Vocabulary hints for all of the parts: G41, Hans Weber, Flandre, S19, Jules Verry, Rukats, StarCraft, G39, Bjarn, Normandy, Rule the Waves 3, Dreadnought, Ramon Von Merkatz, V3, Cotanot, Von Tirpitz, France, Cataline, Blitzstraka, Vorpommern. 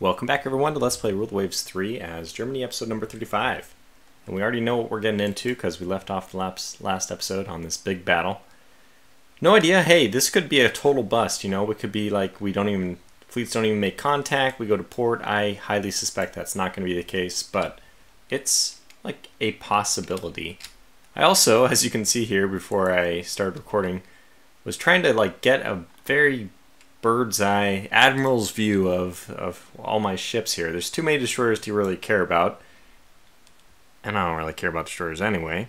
Welcome back everyone to Let's Play Rule the Waves 3 as Germany, episode number 35. And we already know what we're getting into because we left off the last episode on this big battle. No idea, hey, this could be a total bust, you know, it could be like fleets don't even make contact, we go to port. I highly suspect that's not going to be the case, but it's like a possibility. I also, as you can see here before I started recording, was trying to like get a very bird's eye, admiral's view of all my ships here. There's too many destroyers to really care about, and I don't really care about destroyers anyway.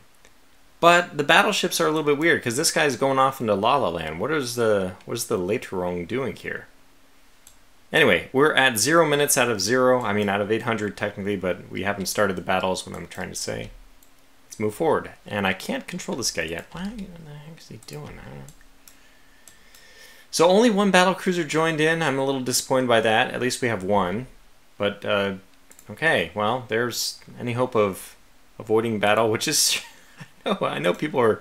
But the battleships are a little bit weird because this guy's going off into La La Land. What is the Laterong doing here? Anyway, we're at 0 minutes out of zero. I mean, out of 800 technically, but we haven't started the battle. Is what I'm trying to say. Let's move forward, and I can't control this guy yet. What the heck is he doing? I don't know. So only one battlecruiser joined in. I'm a little disappointed by that. At least we have one. But, okay, well, there's any hope of avoiding battle, which is... I know people are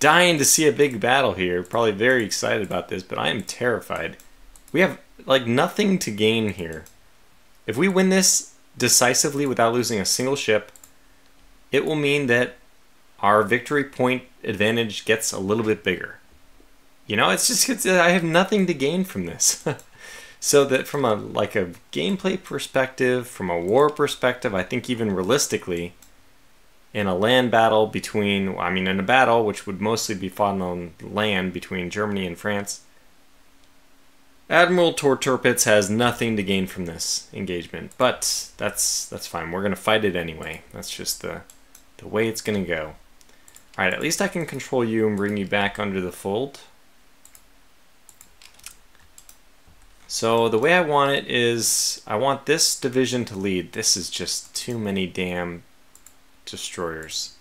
dying to see a big battle here. Probably very excited about this, but I am terrified. We have, like, nothing to gain here. If we win this decisively without losing a single ship, it will mean that our victory point advantage gets a little bit bigger. You know, I have nothing to gain from this. So that from a gameplay perspective, from a war perspective, I think even realistically, in a land battle between, in a battle which would mostly be fought on land between Germany and France, Admiral Von Tirpitz has nothing to gain from this engagement. But that's fine. We're going to fight it anyway. That's just the way it's going to go. All right, at least I can control you and bring you back under the fold. So the way I want it is, I want this division to lead. This is just too many damn destroyers.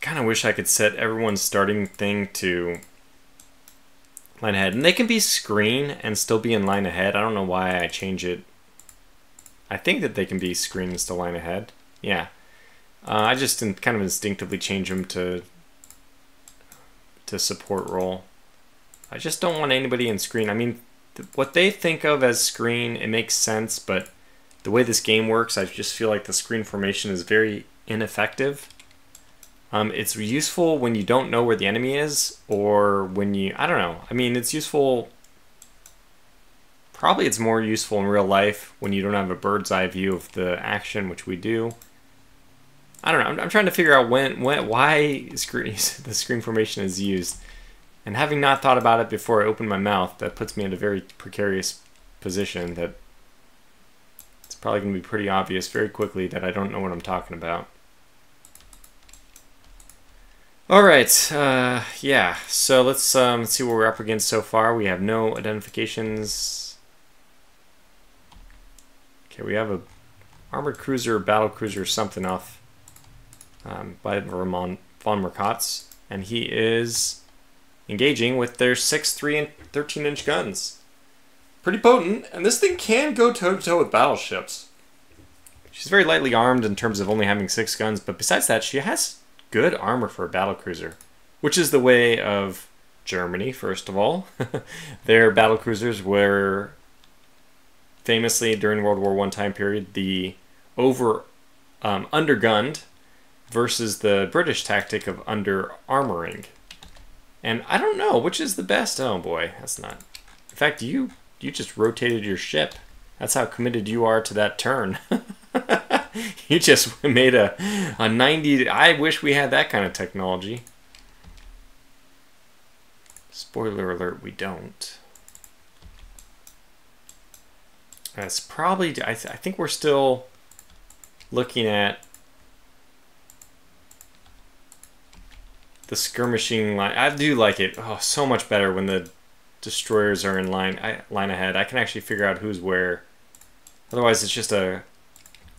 Kind of wish I could set everyone's starting thing to line ahead. And they can be screen and still be in line ahead. I don't know why I change it. I think that they can be screen and still line ahead. Yeah. I just kind of instinctively change them to support role. I just don't want anybody in screen. I mean, what they think of as screen, it makes sense, but the way this game works, I just feel like the screen formation is very ineffective. It's useful when you don't know where the enemy is, or when you, I don't know. I mean, it's useful, probably it's more useful in real life when you don't have a bird's eye view of the action, which we do. I don't know, I'm trying to figure out why the screen formation is used. And having not thought about it before I opened my mouth, that puts me in a very precarious position that it's probably going to be pretty obvious very quickly that I don't know what I'm talking about. Alright, yeah, so let's see what we're up against so far. We have no identifications. Okay, we have a armored cruiser, battle cruiser, something off by Ramon Von Merkatz, and he is engaging with their 6, 3, and 13-inch guns. Pretty potent, and this thing can go toe-to-toe with battleships. She's very lightly armed in terms of only having 6 guns, but besides that, she has good armor for a battlecruiser, which is the way of Germany, first of all. Their battlecruisers were famously, during World War I time period, the undergunned versus the British tactic of under-armoring. And I don't know, which is the best? Oh boy, that's not... In fact, you just rotated your ship. That's how committed you are to that turn. You just made a 90... I wish we had that kind of technology. Spoiler alert, we don't. That's probably... I think we're still looking at the skirmishing line. I do like it. Oh, so much better when the destroyers are in line ahead. I can actually figure out who's where. Otherwise, it's just a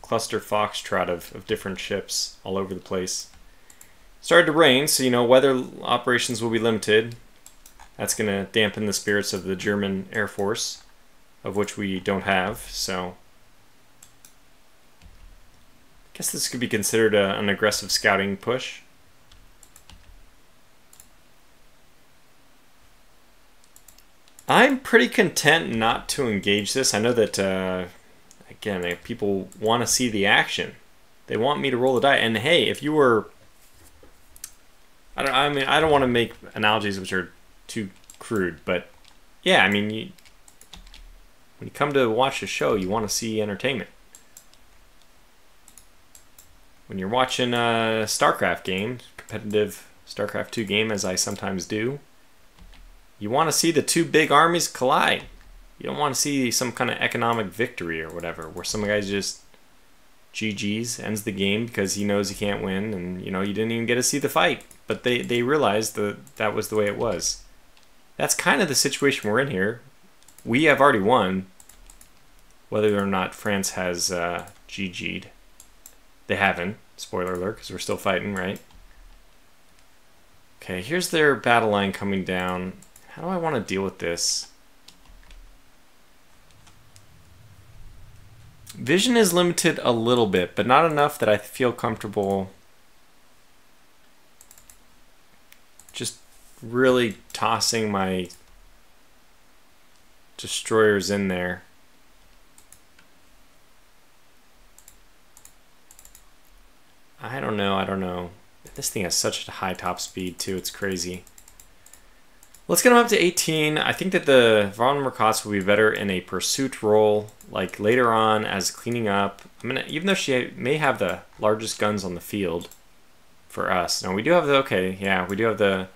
cluster foxtrot of different ships all over the place. Started to rain, so you know weather operations will be limited. That's going to dampen the spirits of the German Air Force, of which we don't have. So, I guess this could be considered an aggressive scouting push. I'm pretty content not to engage this. I know that, again, people want to see the action. They want me to roll the die. And hey, if you were... I don't want to make analogies which are too crude, but yeah, I mean, when you come to watch a show, you want to see entertainment. When you're watching a StarCraft game, competitive StarCraft 2 game, as I sometimes do, you want to see the two big armies collide. You don't want to see some kind of economic victory or whatever, where some guy just GG's, ends the game because he knows he can't win, and you know, you didn't even get to see the fight. But they realized that that was the way it was. That's kind of the situation we're in here. We have already won, whether or not France has GG'd. They haven't, spoiler alert, because we're still fighting, right? Okay, here's their battle line coming down. How do I want to deal with this? Vision is limited a little bit, but not enough that I feel comfortable just really tossing my destroyers in there. I don't know, This thing has such a high top speed too, it's crazy. Let's get them up to 18. I think that the Von Merkatz will be better in a pursuit role, like later on as cleaning up. I'm gonna, even though she may have the largest guns on the field for us. Now we do have the, okay, yeah, we do have the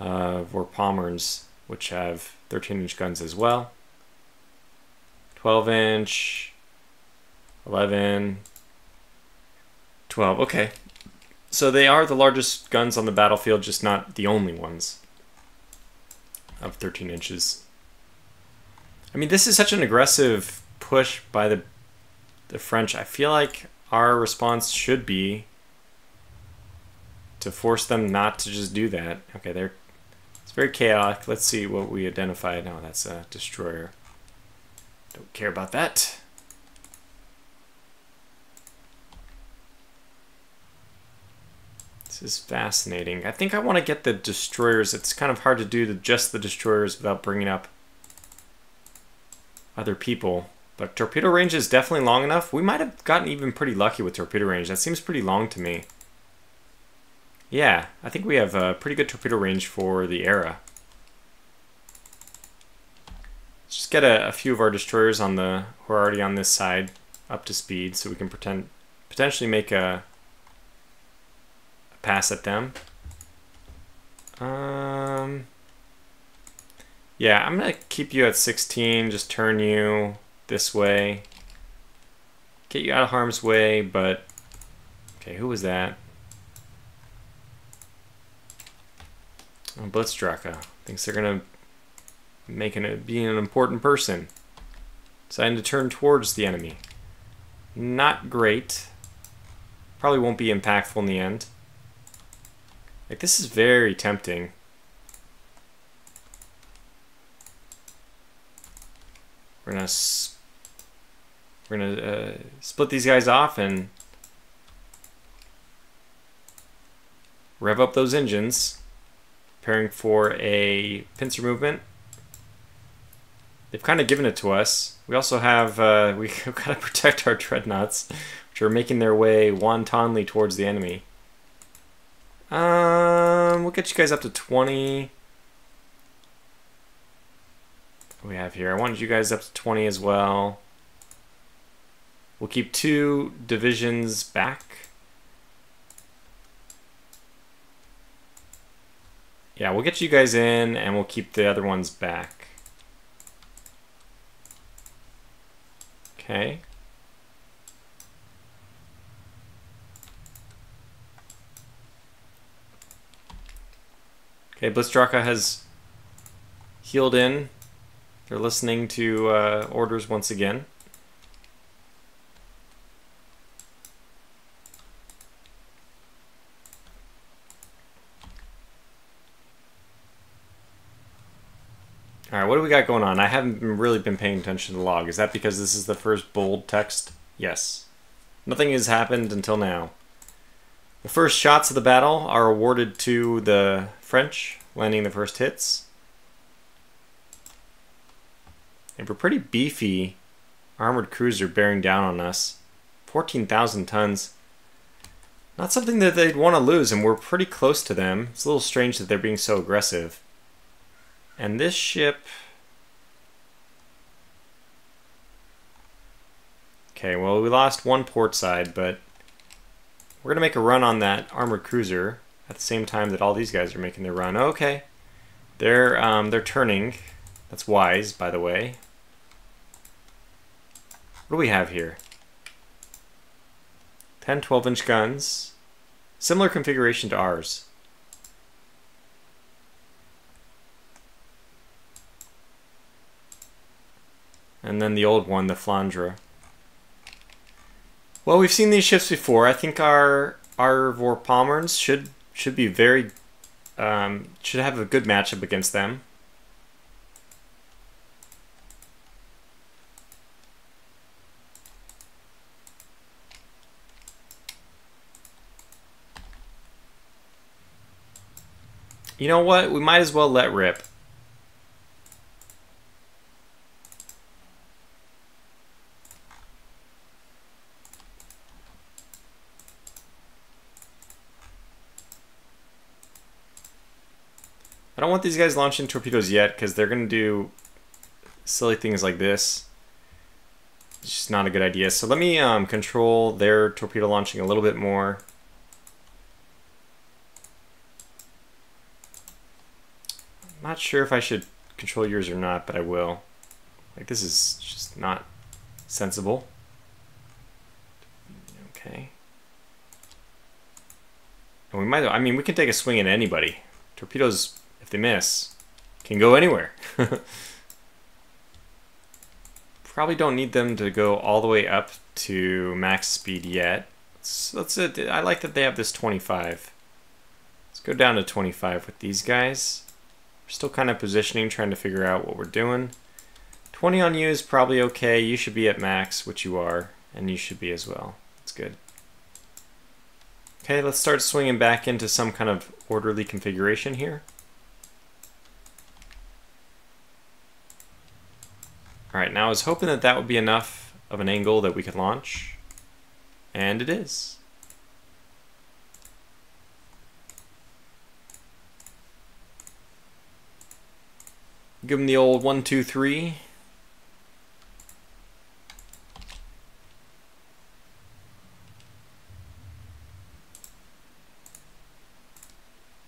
Vorpommerns, which have 13-inch guns as well. 12-inch, 11, 12, okay. So they are the largest guns on the battlefield, just not the only ones of 13 inches. I mean, this is such an aggressive push by the French. I feel like our response should be to force them not to just do that. Okay, they're, it's very chaotic. Let's see what we identify. No, that's a destroyer. Don't care about that. This is fascinating. I think I want to get the destroyers. It's kind of hard to do just the destroyers without bringing up other people. But torpedo range is definitely long enough. We might have gotten even pretty lucky with torpedo range. That seems pretty long to me. Yeah, I think we have a pretty good torpedo range for the era. Let's just get a few of our destroyers on the who are already on this side up to speed so we can potentially make a pass at them. Yeah, I'm gonna keep you at 16, just turn you this way. Get you out of harm's way, but okay, who was that? Blitzstraka thinks they're gonna make be an important person. Deciding to turn towards the enemy. Not great. Probably won't be impactful in the end. Like, this is very tempting. We're gonna split these guys off and rev up those engines. Preparing for a pincer movement. They've kind of given it to us. We also have, we've got to protect our dreadnoughts, which are making their way wantonly towards the enemy. We'll get you guys up to 20. What do we have here? I wanted you guys up to 20 as well. We'll keep two divisions back. Yeah, we'll get you guys in, and we'll keep the other ones back. Okay. Okay, Blitzstraka has healed in. They're listening to orders once again. All right, what do we got going on? I haven't really been paying attention to the log. Is that because this is the first bold text? Yes. Nothing has happened until now. The first shots of the battle are awarded to the French, landing the first hits. and for pretty beefy armored cruiser bearing down on us. 14,000 tons. Not something that they'd want to lose, and we're pretty close to them. It's a little strange that they're being so aggressive. And this ship... Okay, well, we lost one port side, but we're going to make a run on that armored cruiser at the same time that all these guys are making their run. Okay. They're turning. That's wise, by the way. What do we have here? 10 12-inch guns. Similar configuration to ours. And then the old one, the Flandre. Well, we've seen these ships before. I think our Vorpommerns should be very should have a good matchup against them. You know what? We might as well let rip. I don't want these guys launching torpedoes yet because they're going to do silly things like this. It's just not a good idea. So let me control their torpedo launching a little bit more. I'm not sure if I should control yours or not, but I will. Like, this is just not sensible. Okay. And we might, I mean, we can take a swing at anybody. Torpedoes... They miss, can go anywhere. Probably don't need them to go all the way up to max speed yet. So that's it. I like that they have this 25. Let's go down to 25 with these guys. We're still kind of positioning, trying to figure out what we're doing. 20 on you is probably okay. You should be at max, which you are, and you should be as well. That's good. Okay, let's start swinging back into some kind of orderly configuration here. Alright, now I was hoping that that would be enough of an angle that we could launch. And it is. Give them the old 1, 2, 3.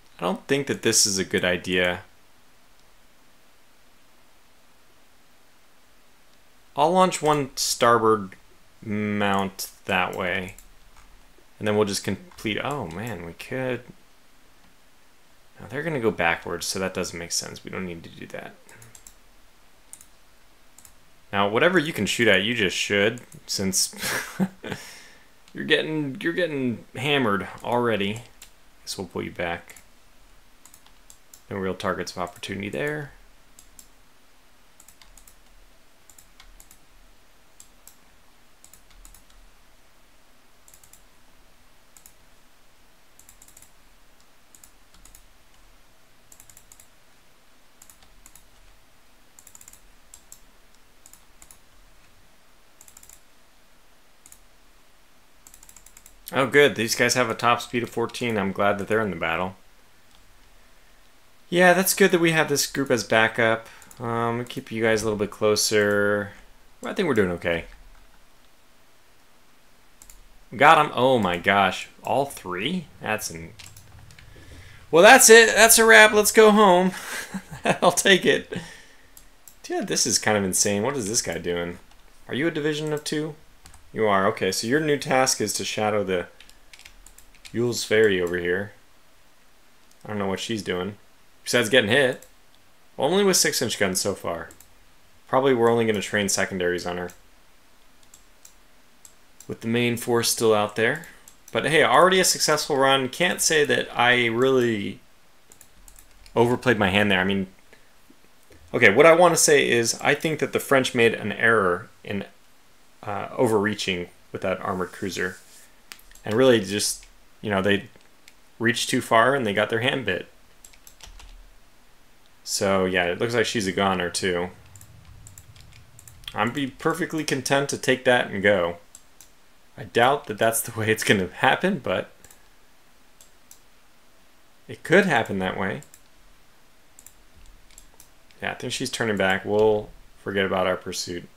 I don't think that this is a good idea. I'll launch one starboard mount that way, and then we'll just complete... Oh man, we could... Now they're going to go backwards, so that doesn't make sense. We don't need to do that. Now, whatever you can shoot at, you just should, since you're getting hammered already. So we'll pull you back. No real targets of opportunity there. Oh good, these guys have a top speed of 14. I'm glad that they're in the battle. Yeah, that's good that we have this group as backup. Keep you guys a little bit closer. Well, I think we're doing okay. Got them. Oh my gosh, all three? Well, that's it. That's a wrap. Let's go home. I'll take it. Yeah, this is kind of insane. What is this guy doing? Are you a division of 2? You are, okay, so your new task is to shadow the Jules Verry over here. I don't know what she's doing, besides getting hit. Only with 6-inch guns so far. Probably we're only going to train secondaries on her. With the main force still out there. But hey, already a successful run. Can't say that I really overplayed my hand there. I mean, okay, what I want to say is I think that the French made an error in overreaching with that armored cruiser, and really just, you know, they reached too far and they got their hand bit. So yeah, it looks like she's a goner too. I'd be perfectly content to take that and go. I doubt that that's the way it's going to happen, but it could happen that way. Yeah, I think she's turning back. We'll forget about our pursuit.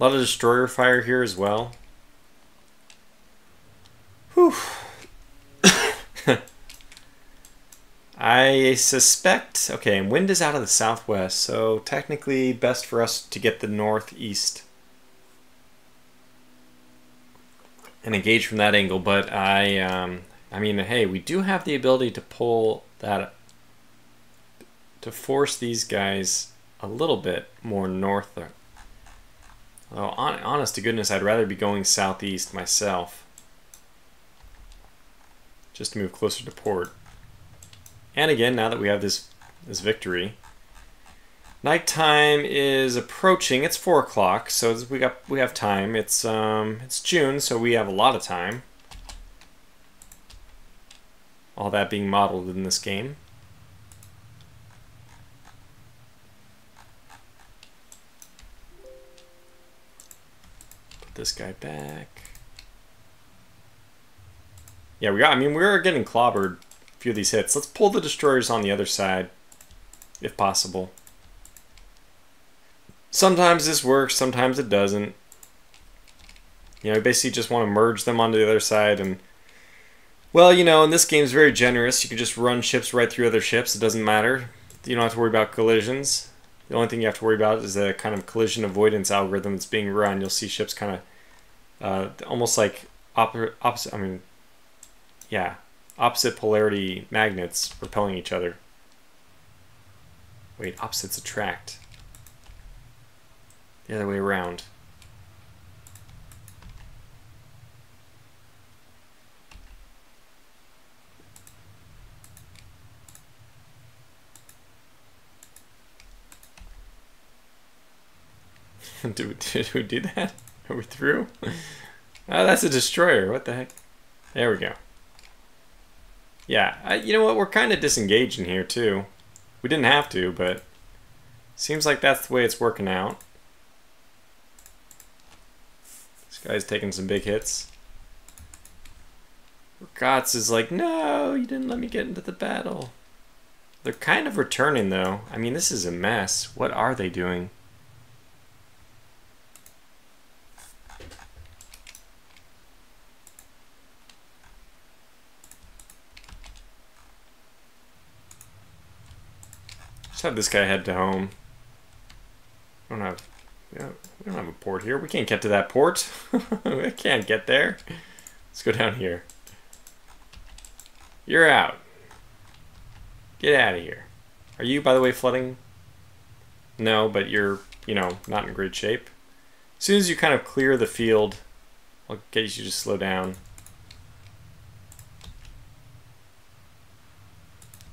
A lot of destroyer fire here as well. Whew. I suspect... Okay, and wind is out of the southwest, so technically best for us to get the northeast and engage from that angle, but I mean, hey, we do have the ability to pull that... to force these guys a little bit more north there. Well, honest to goodness, I'd rather be going southeast myself. Just to move closer to port. And again, now that we have this victory, nighttime is approaching. It's 4 o'clock, so we have time. It's June, so we have a lot of time. All that being modeled in this game. Put this guy back. Yeah, we're getting clobbered. Few of these hits. Let's pull the destroyers on the other side, if possible. Sometimes this works, sometimes it doesn't. You know, basically just want to merge them onto the other side, and well, you know, and this game's very generous. You can just run ships right through other ships. It doesn't matter. You don't have to worry about collisions. The only thing you have to worry about is the kind of collision avoidance algorithm that's being run. You'll see ships kind of almost like opposite. I mean, yeah. Opposite polarity magnets repelling each other. Wait, opposites attract. The other way around. Did we do that? Are we through? Oh, that's a destroyer. What the heck? There we go. Yeah, you know what, we're kind of disengaging here too. We didn't have to, but seems like that's the way it's working out. This guy's taking some big hits. Rukats is like, no, you didn't let me get into the battle. They're kind of returning though. I mean, this is a mess. What are they doing? Just have this guy head to home. We don't have a port here. We can't get to that port. We can't get there. Let's go down here. You're out. Get out of here. Are you, by the way, flooding? No, but you're, you know, not in great shape. As soon as you kind of clear the field, I'll get you to slow down.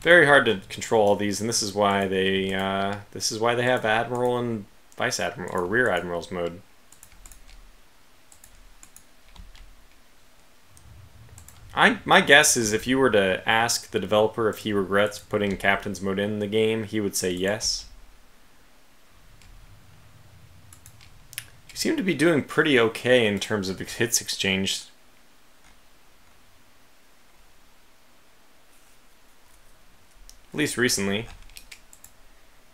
Very hard to control all these, and this is why they have admiral and vice admiral or rear admirals mode. My guess is if you were to ask the developer if he regrets putting captain's mode in the game, he would say yes. You seem to be doing pretty okay in terms of hits exchanged. At least recently.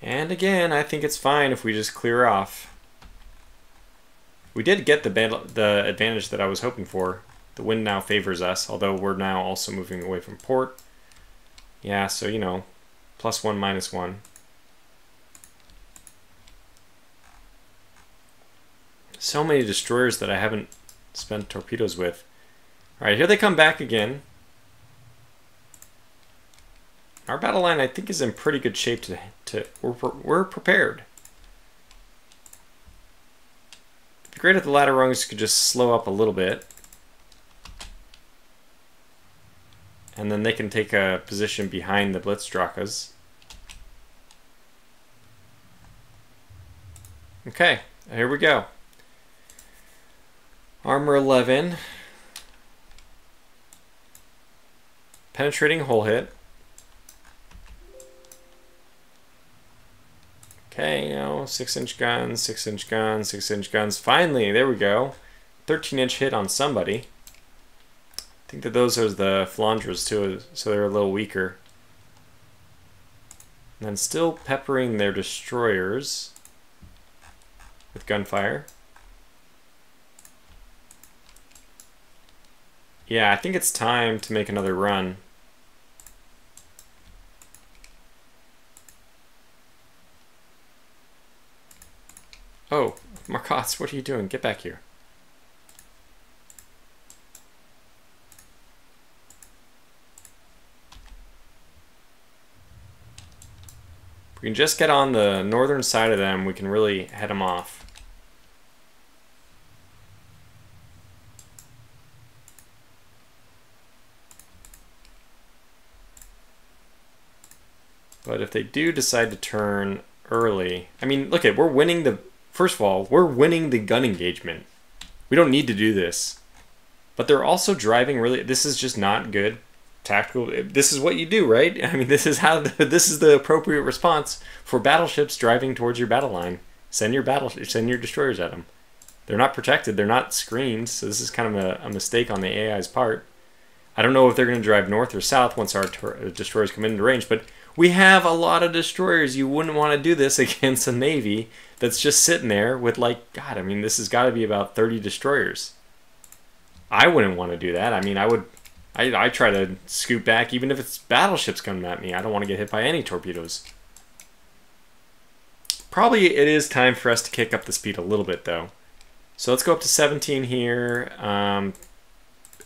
And again, I think it's fine if we just clear off. We did get the advantage that I was hoping for. The wind now favors us, although we're now also moving away from port. Yeah, so you know, +1, -1. So many destroyers that I haven't spent torpedoes with. Alright, here they come back again. Our battle line, I think, is in pretty good shape today. We're prepared. It'd be great if the ladder rungs could just slow up a little bit. And then they can take a position behind the Blitzstrakas. Okay, here we go. Armor 11. Penetrating hull hit. Okay, you know, 6-inch guns. Finally, there we go. 13-inch hit on somebody. I think that those are the Flandres too, so they're a little weaker. And then still peppering their destroyers with gunfire. Yeah, I think it's time to make another run. Oh, Merkatz, what are you doing? Get back here. If we can just get on the northern side of them, we can really head them off. But if they do decide to turn early, I mean, look at, we're winning the... First of all, we're winning the gun engagement. We don't need to do this. But they're also driving really... This is just not good tactical... This is what you do, right? I mean, this is how... This is the appropriate response for battleships driving towards your battle line. Send your destroyers at them. They're not protected. They're not screened. So this is kind of a mistake on the AI's part. I don't know if they're going to drive north or south once our destroyers come into range, but... We have a lot of destroyers. You wouldn't want to do this against a navy that's just sitting there with, like, God, I mean, this has got to be about 30 destroyers. I wouldn't want to do that. I mean, I try to scoot back even if it's battleships coming at me. I don't want to get hit by any torpedoes. Probably it is time for us to kick up the speed a little bit, though. So let's go up to 17 here,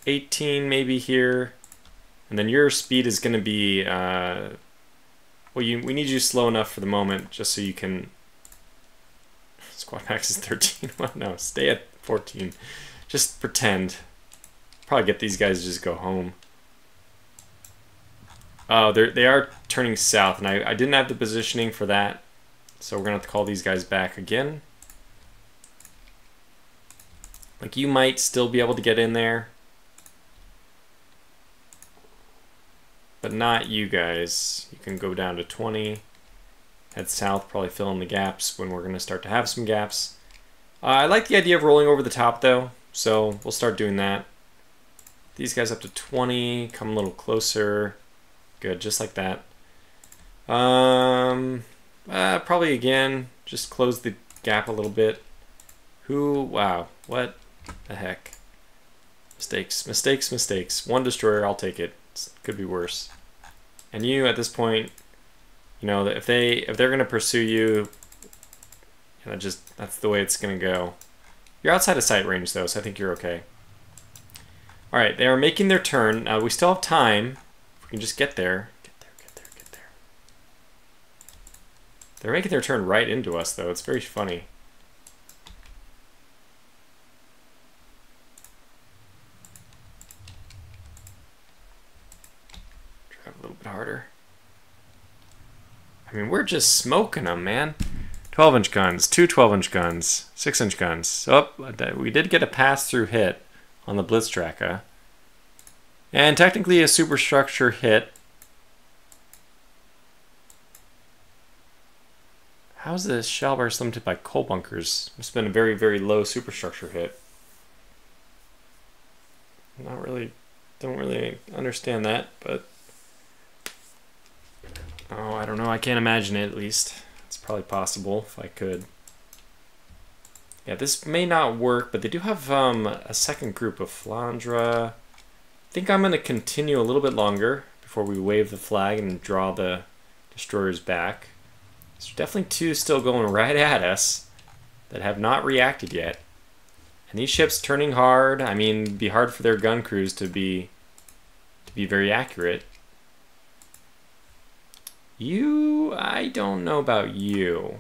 18 maybe here, and then your speed is going to be... Well, we need you slow enough for the moment, just so you can... Squad max is 13. Well, no, stay at 14. Just pretend. Probably get these guys to just go home. Oh, they are turning south, and I didn't have the positioning for that, so we're going to have to call these guys back again. Like, you might still be able to get in there. But not you guys. You can go down to 20, head south, probably fill in the gaps when we're going to start to have some gaps. I like the idea of rolling over the top, though, so we'll start doing that. These guys up to 20, come a little closer. Good, just like that. Probably, again, just close the gap a little bit. Who? Wow, what the heck? Mistakes, mistakes, mistakes. One destroyer, I'll take it. Could be worse. And you, at this point, you know that if they're gonna pursue you, you know, just that's the way it's gonna go. You're outside of sight range though, so I think you're okay. All right, they are making their turn. We still have time. If we can just get there, get there. They're making their turn right into us though. It's very funny. Harder. I mean, we're just smoking them, man. 12-inch guns, two 12-inch guns, 6-inch guns. Oh, we did get a pass-through hit on the Blitzstraka. And technically a superstructure hit. How's this shell bar limited by coal bunkers? It's been a very, very low superstructure hit. Don't really understand that, but... Oh, I don't know. I can't imagine it, at least. It's probably possible if I could. Yeah, this may not work, but they do have a second group of Flandre. I think I'm going to continue a little bit longer before we wave the flag and draw the destroyers back. There's definitely two still going right at us that have not reacted yet. And these ships turning hard. I mean, it'd be hard for their gun crews to be very accurate. You, I don't know about you.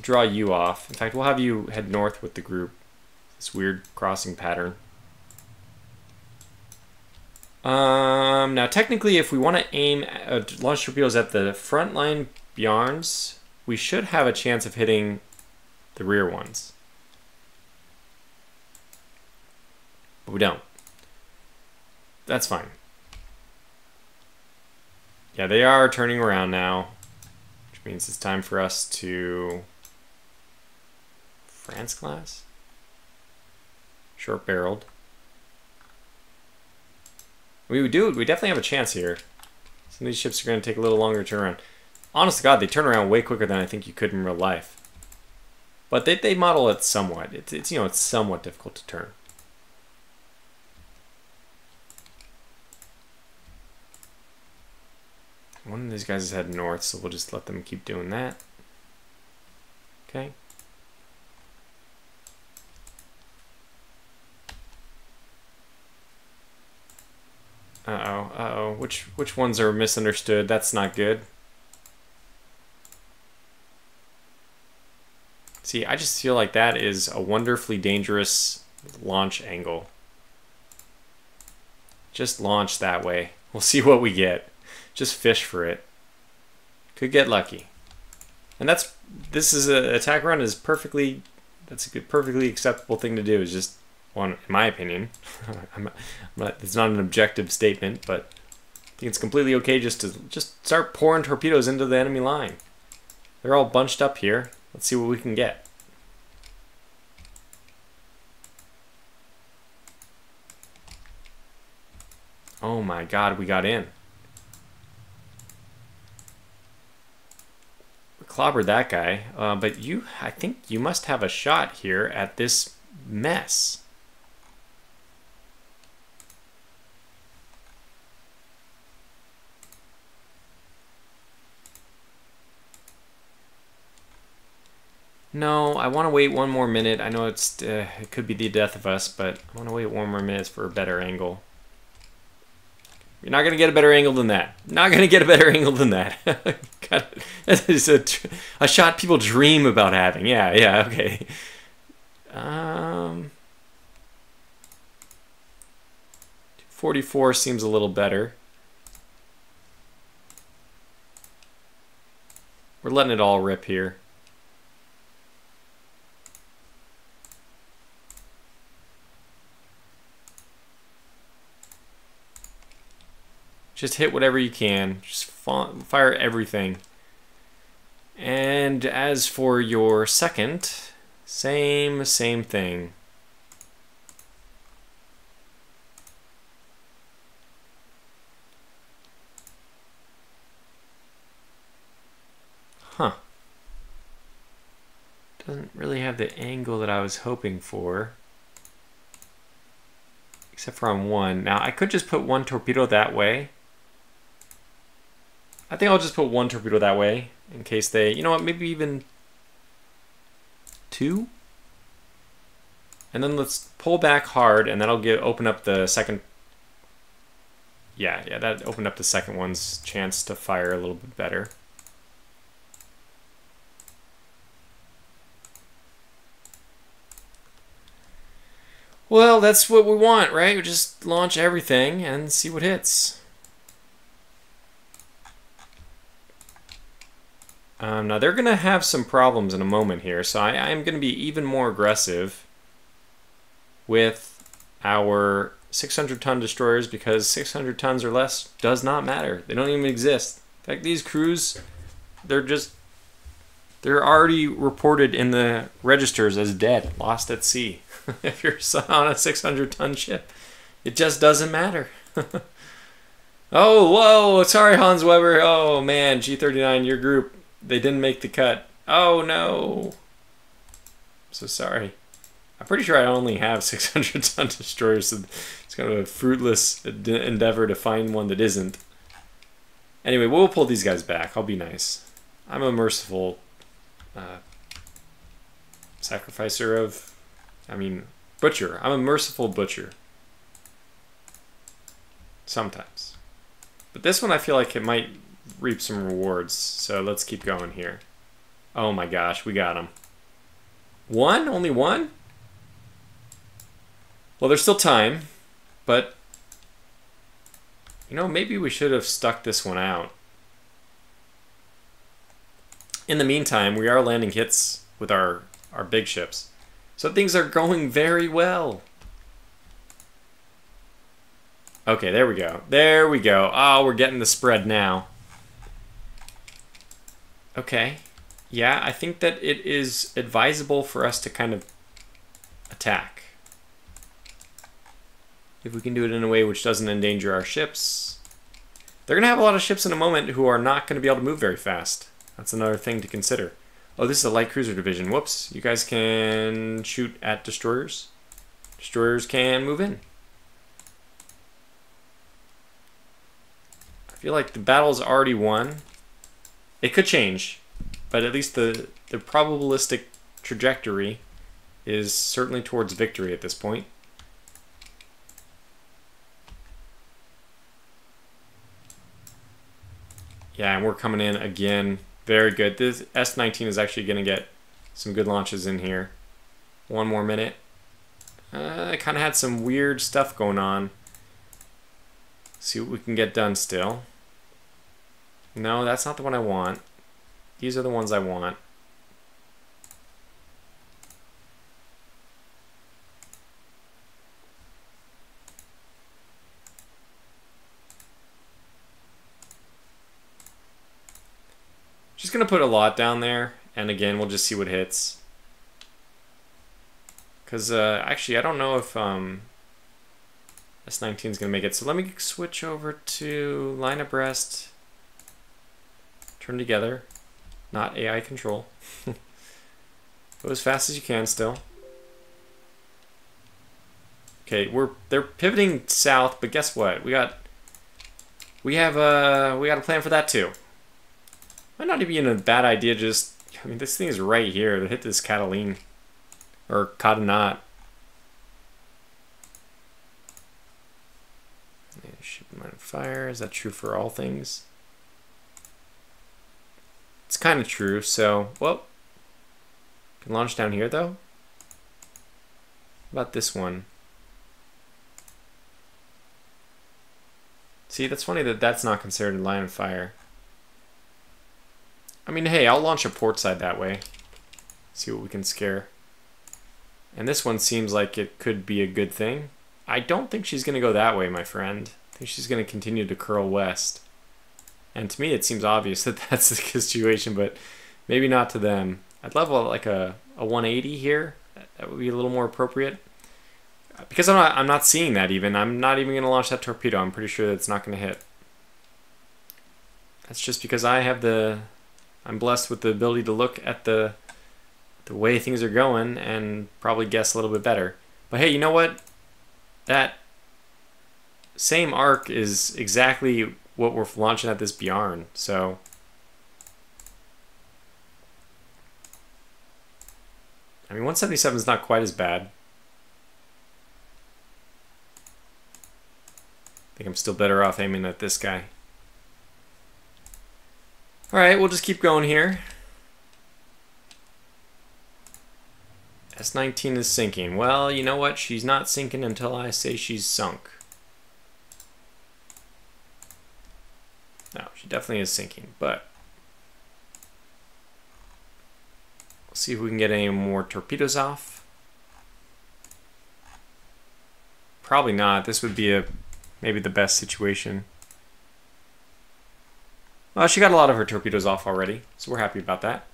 Draw you off. In fact, we'll have you head north with the group. This weird crossing pattern. Now, technically, if we want to aim launch torpedoes at the front line Bjarns, we should have a chance of hitting the rear ones. But we don't. That's fine. Yeah, they are turning around now, which means it's time for us to France class, short barreled. We definitely have a chance here. Some of these ships are going to take a little longer to turn around. Honest to God, they turn around way quicker than I think you could in real life. But they model it somewhat. It's you know, it's somewhat difficult to turn. One of these guys is heading north, so we'll just let them keep doing that. Okay. Uh-oh, uh-oh. Which ones are misunderstood? That's not good. See, I just feel like that is a wonderfully dangerous launch angle. Just launch that way. We'll see what we get. Just fish for it. Could get lucky. And this is a attack run is perfectly, that's a good, perfectly acceptable thing to do, is just one, in my opinion. It's not an objective statement, but I think it's completely okay just to start pouring torpedoes into the enemy line. They're all bunched up here. Let's see what we can get. Oh my God, we got in. Clobbered that guy, but I think you must have a shot here at this mess. No, I want to wait one more minute. I know it's it could be the death of us, but I want to wait one more minute for a better angle. You're not going to get a better angle than that. Not going to get a better angle than that. That is a shot people dream about having. Yeah, yeah, okay. .44 seems a little better. We're letting it all rip here. Just hit whatever you can. Just fire everything. And as for your second, same thing. Huh. Doesn't really have the angle that I was hoping for. Except for on one. Now, I could just put one torpedo that way. I think I'll just put one torpedo that way in case they, you know what, maybe even two? And then let's pull back hard and that'll open up the second, yeah, that opened up the second one's chance to fire a little bit better. Well, that's what we want, right? We just launch everything and see what hits. Now they're going to have some problems in a moment here, so I am going to be even more aggressive with our 600-ton destroyers because 600 tons or less does not matter. They don't even exist. In fact, these crews, they're already reported in the registers as dead, lost at sea. If you're on a 600-ton ship, it just doesn't matter. Oh, whoa, sorry, Hans Weber. Oh, man, G39, your group. They didn't make the cut. Oh no. So sorry. I'm pretty sure I only have 600-ton destroyers, so it's kind of a fruitless endeavor to find one that isn't. Anyway, we'll pull these guys back. I'll be nice. I'm a merciful sacrificer of, I mean, butcher. I'm a merciful butcher. Sometimes. But this one I feel like it might reap some rewards, so let's keep going here. Oh my gosh, we got him. One? Only one? Well, there's still time, but you know, maybe we should have stuck this one out. In the meantime, we are landing hits with our big ships, so things are going very well. Okay, there we go. There we go. Oh, we're getting the spread now. Okay. Yeah, I think that it is advisable for us to kind of attack. If we can do it in a way which doesn't endanger our ships. They're going to have a lot of ships in a moment who are not going to be able to move very fast. That's another thing to consider. Oh, this is a light cruiser division. Whoops. You guys can shoot at destroyers. Destroyers can move in. I feel like the battle's already won. It could change, but at least the probabilistic trajectory is certainly towards victory at this point. Yeah, and we're coming in again. Very good. This S19 is actually going to get some good launches in here. One more minute. I kind of had some weird stuff going on. See what we can get done still. No, that's not the one I want. These are the ones I want. Just gonna put a lot down there, and again, we'll just see what hits. Because actually, I don't know if S19 is gonna make it. So let me switch over to line abreast. Turn together, not AI control. Go as fast as you can still. Okay, they're pivoting south, but guess what? We got a plan for that too. Might not even be a bad idea. Just I mean, this thing is right here. They hit this Cataline or Cotanot. Yeah, ship mine fire. Is that true for all things? It's kind of true, so, well, can launch down here though. How about this one? See, that's funny that that's not considered a line of fire. I mean, hey, I'll launch a port side that way. See what we can scare. And this one seems like it could be a good thing. I don't think she's going to go that way, my friend. I think she's going to continue to curl west. And to me, it seems obvious that that's the situation, but maybe not to them. I'd love like a 180 here. That would be a little more appropriate. Because I'm not seeing that even. I'm not even going to launch that torpedo. I'm pretty sure that's not going to hit. That's just because I'm blessed with the ability to look at the way things are going and probably guess a little bit better. But hey, you know what? That same arc is exactly what we're launching at this Bjarn, so I mean 177 is not quite as bad. I think I'm still better off aiming at this guy. Alright, we'll just keep going here. S19 is sinking. Well, you know what? She's not sinking until I say she's sunk. No, she definitely is sinking, but we'll see if we can get any more torpedoes off. Probably not. This would be maybe the best situation. Well, she got a lot of her torpedoes off already, so we're happy about that.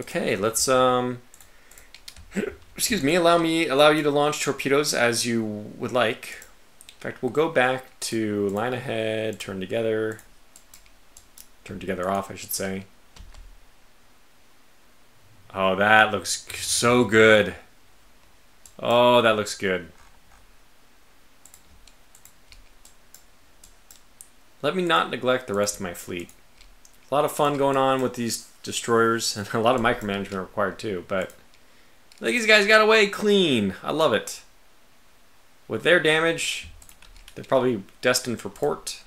Okay, let's excuse me, allow you to launch torpedoes as you would like. In fact, we'll go back to line ahead, turn together off, I should say. Oh, that looks so good. Oh, that looks good. Let me not neglect the rest of my fleet. A lot of fun going on with these destroyers and a lot of micromanagement required too, but I think these guys got away clean. I love it. With their damage, they're probably destined for port.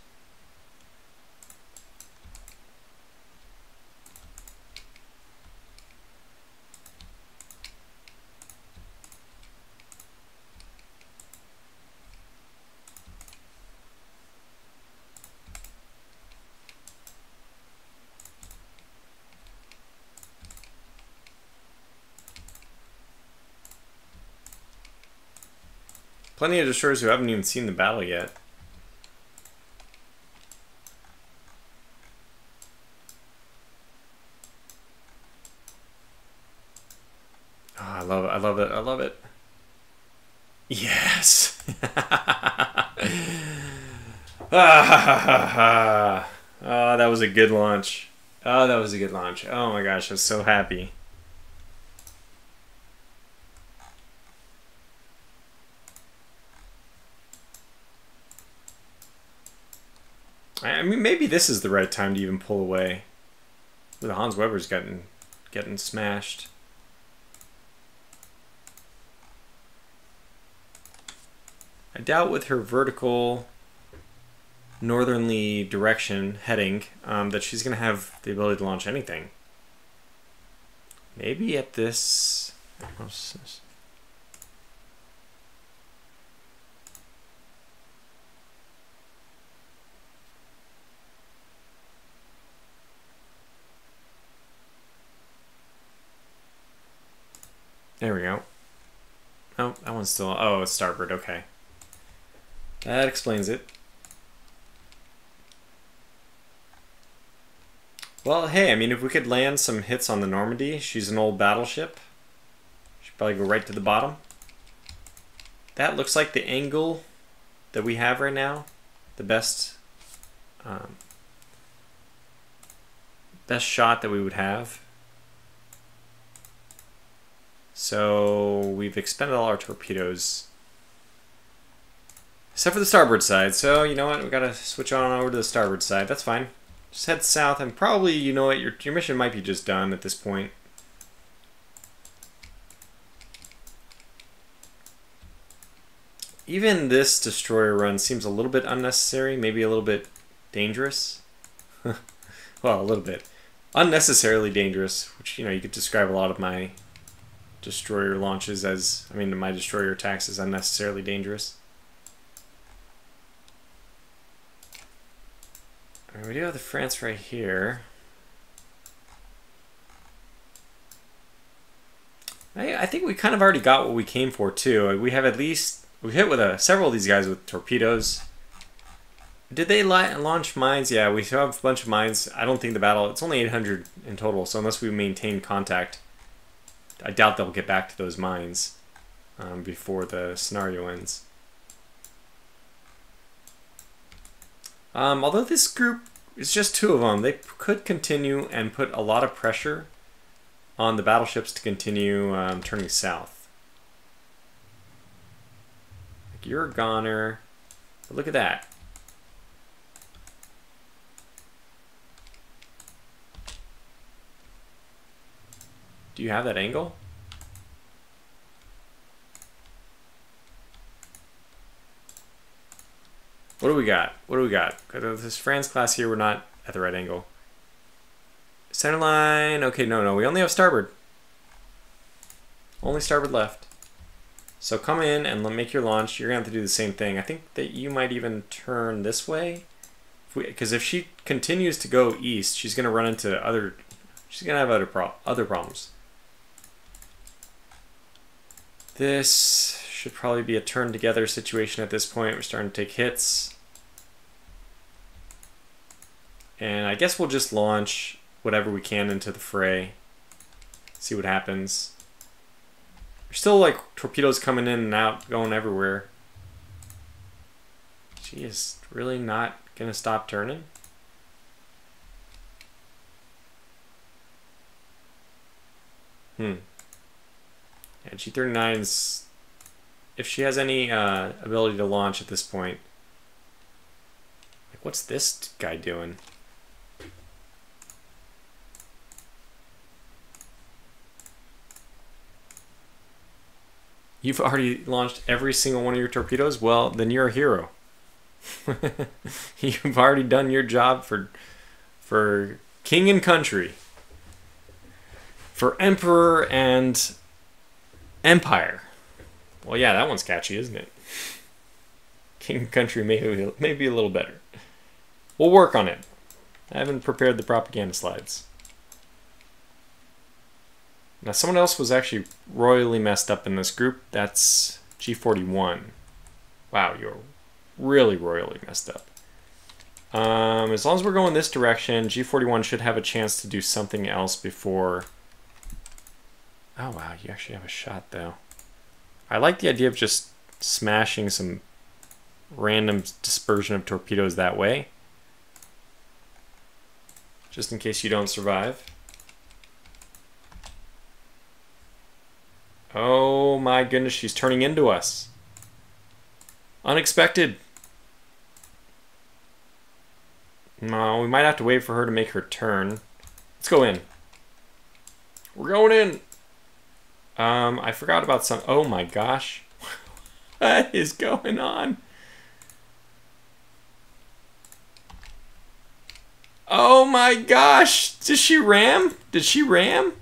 Plenty of destroyers who haven't even seen the battle yet. I love it. I love it. I love it. Yes. Ah, oh, that was a good launch. Oh, that was a good launch. Oh my gosh, I'm so happy. I mean, maybe this is the right time to even pull away. The Hans Weber's getting smashed. I doubt with her vertical northerly direction heading that she's going to have the ability to launch anything. Maybe at this... What's this? There we go. Oh, that one's still... Oh, it's starboard. Okay. That explains it. Well, hey, I mean, if we could land some hits on the Normandy, she's an old battleship. She'd probably go right to the bottom. That looks like the angle that we have right now. The best shot that we would have. So we've expended all our torpedoes. Except for the starboard side. So, you know what? We've got to switch on over to the starboard side. That's fine. Just head south and probably, you know what? Your mission might be just done at this point. Even this destroyer run seems a little bit unnecessary. Maybe a little bit dangerous. Well, a little bit. Unnecessarily dangerous. Which, you know, you could describe a lot of my... destroyer launches as, I mean, my destroyer attacks is unnecessarily dangerous. All right, we do have the France right here. I think we kind of already got what we came for too. We have at least, we hit with several of these guys with torpedoes. Did they launch mines? Yeah, we have a bunch of mines. I don't think the battle, it's only 800 in total, so unless we maintain contact, I doubt they'll get back to those mines before the scenario ends. Although this group is just two of them, they could continue and put a lot of pressure on the battleships to continue turning south. Like, you're a goner. But look at that. Do you have that angle? What do we got? What do we got? This France class here, we're not at the right angle. Center line. Okay, no. We only have starboard. Only starboard left. So come in and make your launch. You're going to have to do the same thing. I think that you might even turn this way. Because if she continues to go east, she's going to run into other... She's going to have other problems. This should probably be a turn together situation at this point. We're starting to take hits. And I guess we'll just launch whatever we can into the fray. See what happens. There's still like torpedoes coming in and out, going everywhere. She is really not going to stop turning. And G39's, if she has any ability to launch at this point, like, what's this guy doing? You've already launched every single one of your torpedoes? Well, then you're a hero. You've already done your job for king and country. For Emperor and Empire. Well, yeah, that one's catchy, isn't it? King Country maybe a little better. We'll work on it. I haven't prepared the propaganda slides. Now, someone else was actually royally messed up in this group. That's G41. Wow, you're really royally messed up. As long as we're going this direction, G41 should have a chance to do something else before... Oh wow, you actually have a shot though. I like the idea of just smashing some random dispersion of torpedoes that way. Just in case you don't survive. Oh my goodness, she's turning into us. Unexpected. No, we might have to wait for her to make her turn. Let's go in. We're going in. I forgot about some. Oh my gosh. What is going on? Oh my gosh. Did she ram? Did she ram?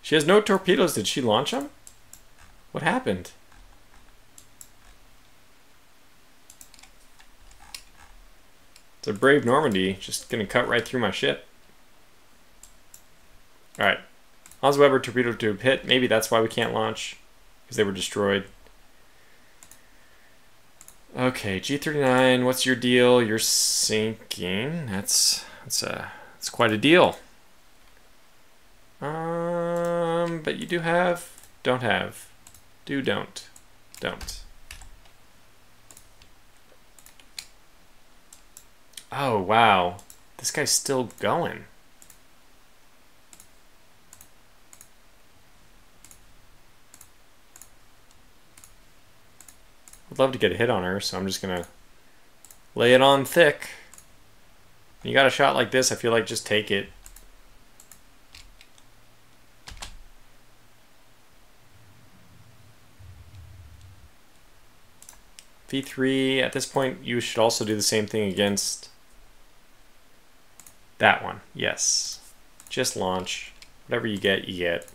She has no torpedoes. Did she launch them? What happened? It's a brave Normandy. Just gonna cut right through my ship. Alright. Hans Weber torpedo tube hit. Maybe that's why we can't launch. Because they were destroyed. Okay, G39. What's your deal? You're sinking. That's quite a deal. But you do have, don't have, do, don't. Oh, wow. This guy's still going. I'd love to get a hit on her, so I'm just going to lay it on thick. When you got a shot like this, I feel like just take it. V3, at this point, you should also do the same thing against that one. Yes. Just launch. Whatever you get, you get.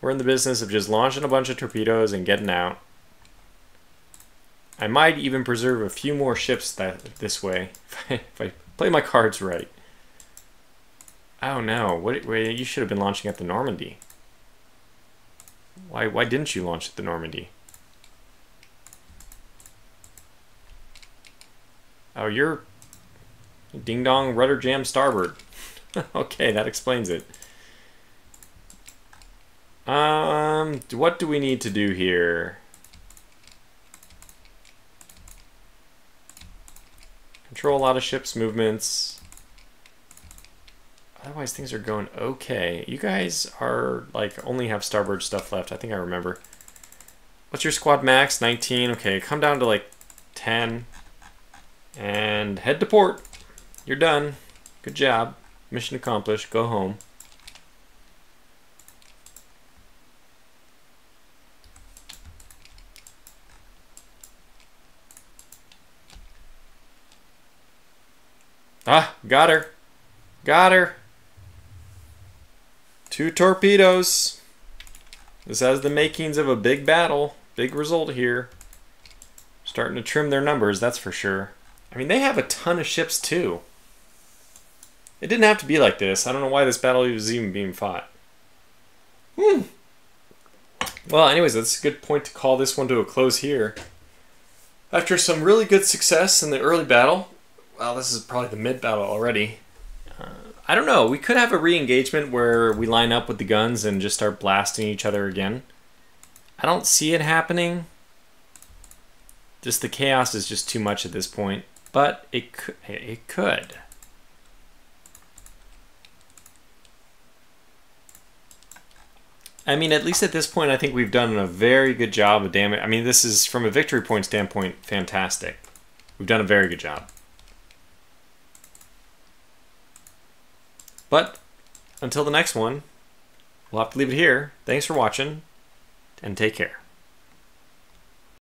We're in the business of just launching a bunch of torpedoes and getting out. I might even preserve a few more ships this way, if I play my cards right. Oh no, wait, you should have been launching at the Normandy. Why didn't you launch at the Normandy? Oh, you're ding-dong rudder jam starboard. Okay, that explains it. What do we need to do here? Control a lot of ships' movements. Otherwise, things are going okay. You guys are, like, only have starboard stuff left. I think I remember. What's your squad max? 19. Okay, come down to, like, 10. And head to port. You're done. Good job. Mission accomplished. Go home. Ah, got her. Got her. 2 torpedoes. This has the makings of a big battle. Big result here. Starting to trim their numbers, that's for sure. I mean, they have a ton of ships, too. It didn't have to be like this. I don't know why this battle was even being fought. Well, anyways, that's a good point to call this one to a close here. After some really good success in the early battle... Well, this is probably the mid-battle already. I don't know. We could have a re-engagement where we line up with the guns and just start blasting each other again. I don't see it happening. Just the chaos is just too much at this point, but it could. I mean, at least at this point, I think we've done a very good job of damage. I mean, this is, from a victory point standpoint, fantastic. We've done a very good job. But until the next one, we'll have to leave it here. Thanks for watching, and take care.